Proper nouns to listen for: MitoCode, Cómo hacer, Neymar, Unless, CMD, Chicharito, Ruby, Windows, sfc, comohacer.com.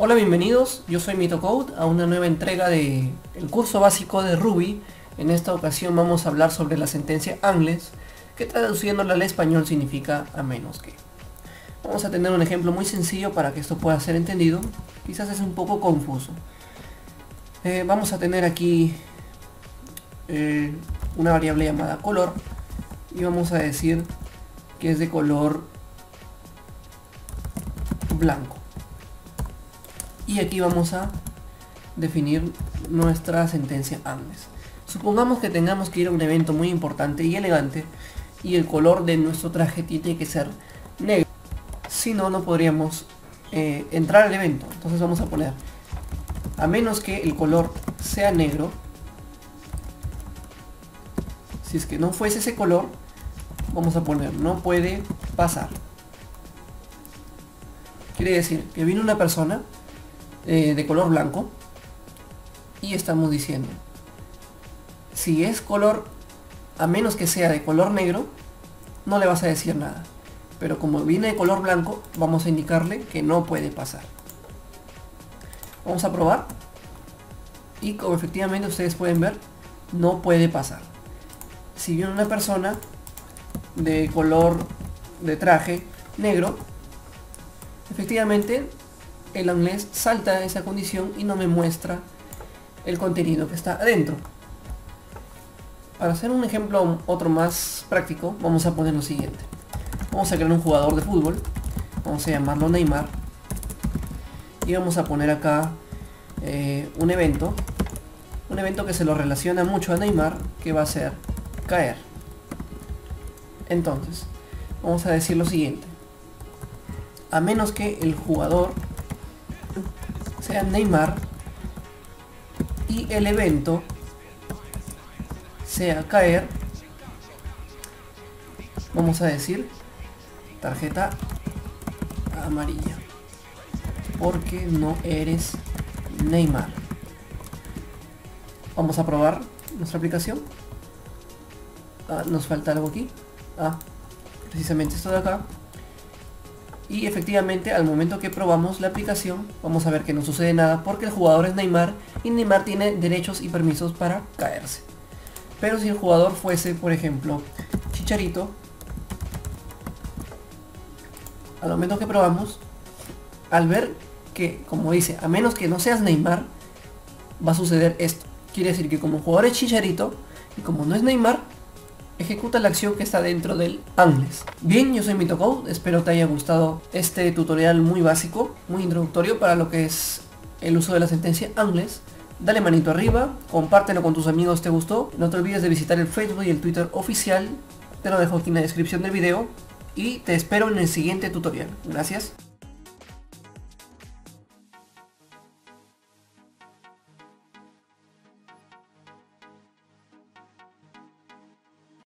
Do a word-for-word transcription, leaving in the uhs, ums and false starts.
Hola, bienvenidos, yo soy MitoCode a una nueva entrega del curso básico de Ruby. En esta ocasión vamos a hablar sobre la sentencia Unless, que traduciéndola al español significa a menos que. Vamos a tener un ejemplo muy sencillo para que esto pueda ser entendido, quizás es un poco confuso. Eh, vamos a tener aquí eh, una variable llamada color y vamos a decir que es de color blanco. Y aquí vamos a definir nuestra sentencia Unless. Supongamos que tengamos que ir a un evento muy importante y elegante y el color de nuestro traje tiene que ser negro. Si no, no podríamos eh, entrar al evento. Entonces vamos a poner, a menos que el color sea negro, si es que no fuese ese color, vamos a poner no puede pasar. Quiere decir que vino una persona Eh, de color blanco y estamos diciendo si es color, a menos que sea de color negro, no le vas a decir nada, pero como viene de color blanco vamos a indicarle que no puede pasar. Vamos a probar y como efectivamente ustedes pueden ver, no puede pasar. Si viene una persona de color de traje negro, efectivamente el Unless salta esa condición y no me muestra el contenido que está adentro. Para hacer un ejemplo otro más práctico, vamos a poner lo siguiente. Vamos a crear un jugador de fútbol, vamos a llamarlo Neymar, y vamos a poner acá eh, un evento un evento que se lo relaciona mucho a Neymar, que va a ser caer. Entonces vamos a decir lo siguiente: a menos que el jugador sea Neymar y el evento sea caer, vamos a decir tarjeta amarilla porque no eres Neymar. Vamos a probar nuestra aplicación. Ah, nos falta algo aquí, ah, precisamente esto de acá. Y efectivamente al momento que probamos la aplicación vamos a ver que no sucede nada porque el jugador es Neymar y Neymar tiene derechos y permisos para caerse. Pero si el jugador fuese, por ejemplo, Chicharito, al momento que probamos, al ver que, como dice, a menos que no seas Neymar, va a suceder esto. Quiere decir que como el jugador es Chicharito y como no es Neymar, ejecuta la acción que está dentro del Unless. Bien, yo soy MitoCode, espero te haya gustado este tutorial muy básico, muy introductorio para lo que es el uso de la sentencia Unless. Dale manito arriba, compártelo con tus amigos si te gustó. No te olvides de visitar el Facebook y el Twitter oficial, te lo dejo aquí en la descripción del video y te espero en el siguiente tutorial. Gracias.